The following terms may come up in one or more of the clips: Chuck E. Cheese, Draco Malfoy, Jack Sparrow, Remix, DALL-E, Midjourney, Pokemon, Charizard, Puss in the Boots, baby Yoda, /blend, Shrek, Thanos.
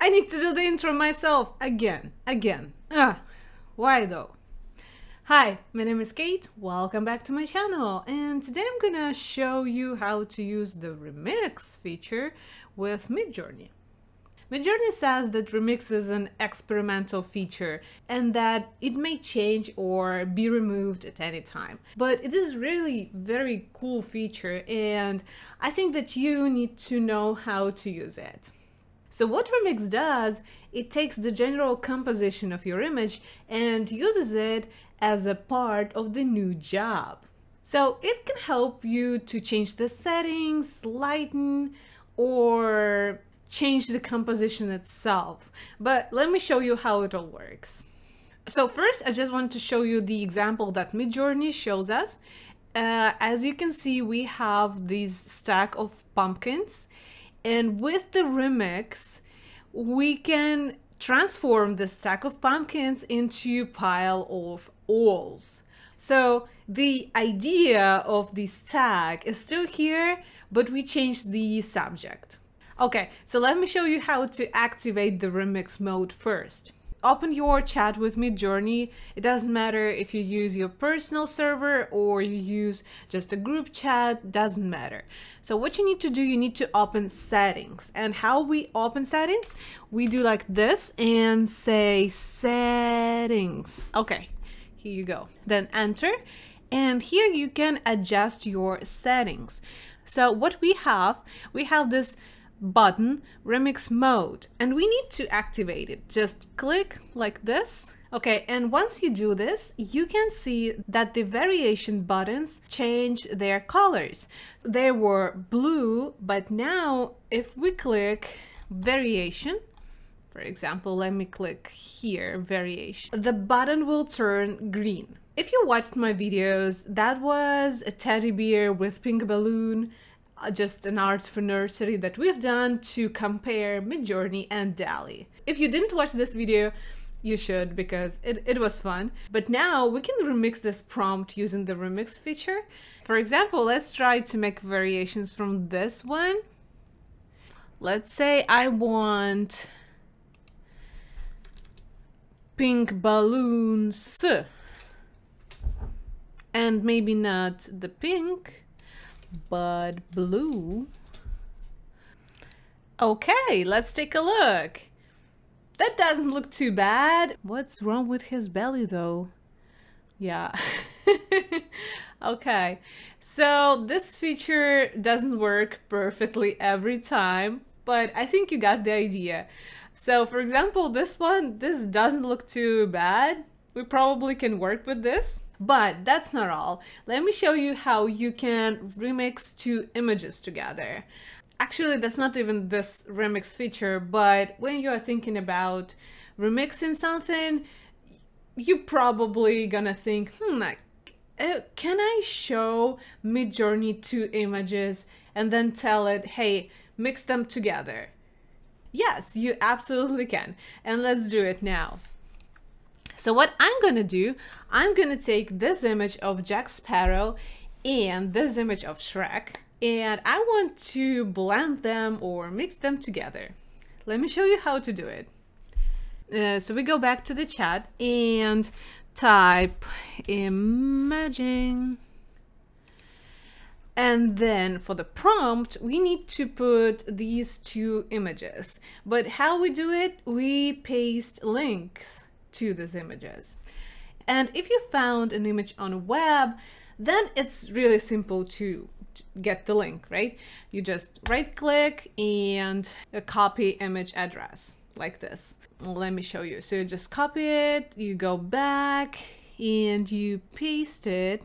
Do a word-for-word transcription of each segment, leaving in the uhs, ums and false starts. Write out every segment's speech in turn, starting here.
I need to do the intro myself again, again. Ugh, why though? Hi, my name is Kate, welcome back to my channel, and today I'm gonna show you how to use the remix feature with Midjourney. Midjourney says that remix is an experimental feature and that it may change or be removed at any time. But it is really very cool feature and I think that you need to know how to use it. So what remix does, it takes the general composition of your image and uses it as a part of the new job. So it can help you to change the settings, lighten, or change the composition itself. But let me show you how it all works. So first, I just want to show you the example that Midjourney shows us. Uh, as you can see, we have this stack of pumpkins, and with the remix, we can transform the stack of pumpkins into a pile of owls. So the idea of the stack is still here, but we changed the subject. Okay, so let me show you how to activate the remix mode first. Open your chat with Midjourney. It doesn't matter if you use your personal server or you use just a group chat, doesn't matter. So what you need to do, you need to open settings. And how we open settings, we do like this and say settings. Okay, here you go. Then enter, and here you can adjust your settings. So what we have, we have this button remix mode, and we need to activate it. Just click like this. Okay, and once you do this, you can see that the variation buttons change their colors. They were blue, but now if we click variation, for example, let me click here, variation, the button will turn green. If you watched my videos, that was a teddy bear with pink balloon, just an art for nursery that we've done to compare Midjourney and DALL-E. If you didn't watch this video, you should, because it, it was fun. But now we can remix this prompt using the remix feature. For example, let's try to make variations from this one. Let's say I want pink balloons and maybe not the pink, but blue. Okay, let's take a look. That doesn't look too bad. What's wrong with his belly though? Yeah. Okay, so this feature doesn't work perfectly every time, but I think you got the idea. So for example, this one, this doesn't look too bad. We probably can work with this. But that's not all. Let me show you how you can remix two images together. Actually, that's not even this remix feature, but when you are thinking about remixing something, you're probably gonna think, hmm, like, uh, can I show Midjourney two images and then tell it, hey, mix them together? Yes, you absolutely can. And let's do it now. So what I'm gonna do, I'm gonna take this image of Jack Sparrow and this image of Shrek, and I want to blend them or mix them together. Let me show you how to do it. Uh, so we go back to the chat and type imaging. And then for the prompt, we need to put these two images. But how we do it, we paste links to these images. And if you found an image on a web, then it's really simple to get the link, right? You just right click and copy image address like this. Let me show you. So you just copy it, you go back and you paste it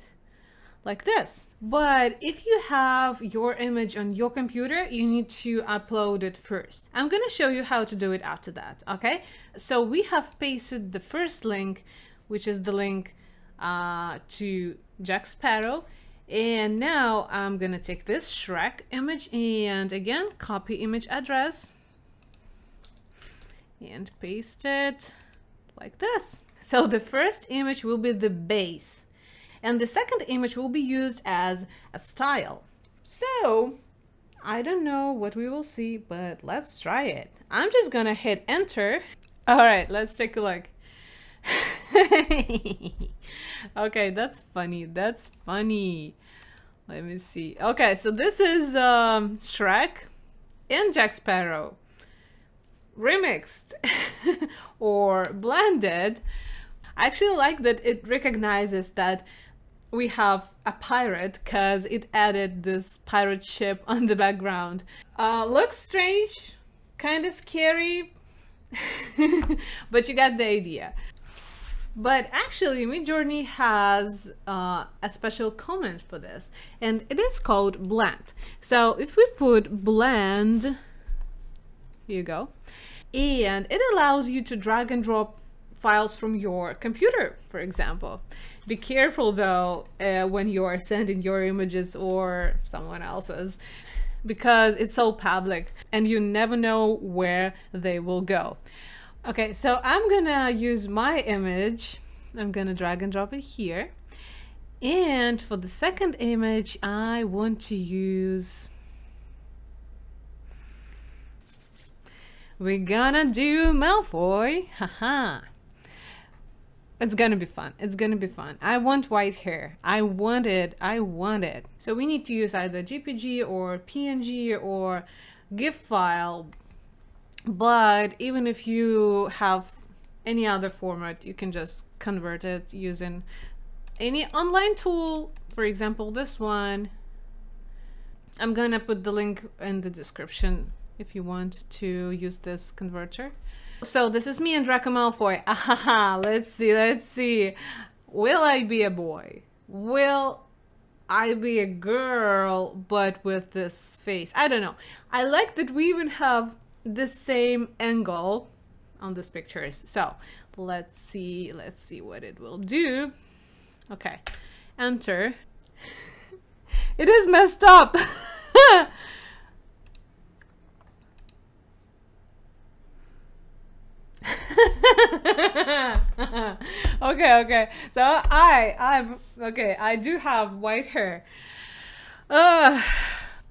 like this. But if you have your image on your computer, you need to upload it first. I'm gonna show you how to do it after that, okay? So we have pasted the first link, which is the link uh, to Jack Sparrow. And now I'm gonna take this Shrek image and again, copy image address and paste it like this. So the first image will be the base. And the second image will be used as a style. So I don't know what we will see, but let's try it. I'm just gonna hit enter. All right, let's take a look. Okay, that's funny. That's funny. Let me see. Okay, so this is um, Shrek and Jack Sparrow remixed or blended. I actually like that it recognizes that we have a pirate because it added this pirate ship on the background. Uh, looks strange, kind of scary, but you got the idea. But actually, Midjourney has uh, a special comment for this, and it is called blend. So if we put blend, here you go, and it allows you to drag and drop files from your computer, for example. Be careful though uh, when you are sending your images or someone else's, because it's so public and you never know where they will go. Okay, so I'm gonna use my image. I'm gonna drag and drop it here. And for the second image, I want to use... We're gonna do Malfoy, haha. It's gonna be fun, it's gonna be fun. I want white hair, I want it, I want it. So we need to use either J P G or P N G or GIF file. But even if you have any other format, you can just convert it using any online tool, for example this one. I'm gonna put the link in the description if you want to use this converter. So this is me and Draco Malfoy. Aha, let's see, let's see. Will I be a boy? Will I be a girl, but with this face? I don't know. I like that we even have the same angle on these pictures. So let's see, let's see what it will do. Okay, enter. It is messed up. okay, okay. So I, I'm okay. I do have white hair. Uh,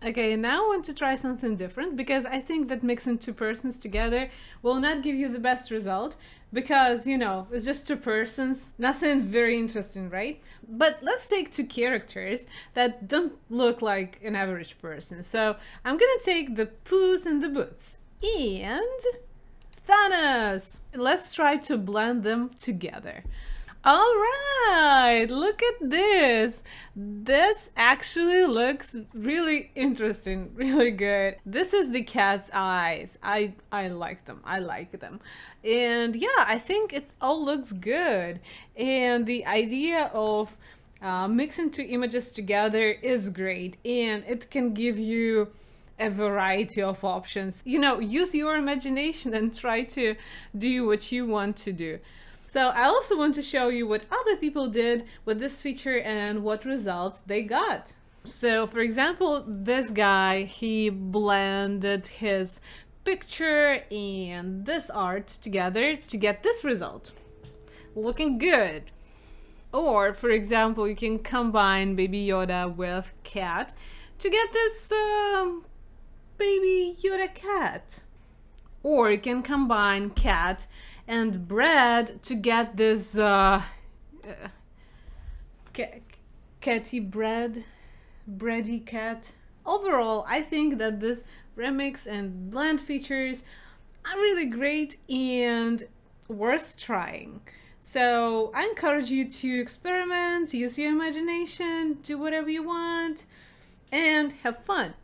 Okay, now I want to try something different, because I think that mixing two persons together will not give you the best result, because, you know, it's just two persons, nothing very interesting, right? But let's take two characters that don't look like an average person. So I'm gonna take the Puss in the Boots and Thanos. Let's try to blend them together. All right, look at this. This actually looks really interesting, really good. This is the cat's eyes. I, I like them, I like them. And yeah, I think it all looks good. And the idea of uh, mixing two images together is great, and it can give you a variety of options. You know, use your imagination and try to do what you want to do. So I also want to show you what other people did with this feature and what results they got. So for example, this guy, he blended his picture and this art together to get this result. Looking good. Or for example, you can combine Baby Yoda with cat to get this um, Baby Yoda cat. Or you can combine cat and bread to get this uh, uh, ca catty bread, bready cat. Overall, I think that this remix and blend features are really great and worth trying. So I encourage you to experiment, use your imagination, do whatever you want, and have fun.